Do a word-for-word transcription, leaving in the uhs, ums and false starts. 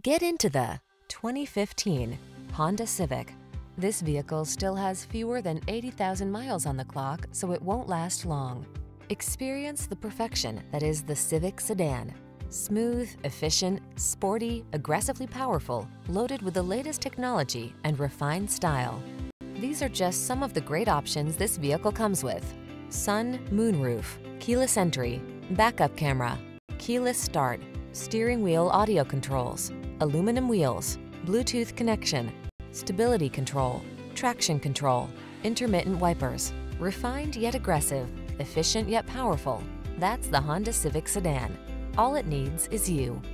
Get into the twenty fifteen Honda Civic. This vehicle still has fewer than eighty thousand miles on the clock, so it won't last long. Experience the perfection that is the Civic sedan. Smooth, efficient, sporty, aggressively powerful, loaded with the latest technology and refined style. These are just some of the great options this vehicle comes with: sun, moonroof, keyless entry, backup camera, keyless start, steering wheel audio controls, aluminum wheels, Bluetooth connection, stability control, traction control, intermittent wipers. Refined yet aggressive, efficient yet powerful. That's the Honda Civic sedan. All it needs is you.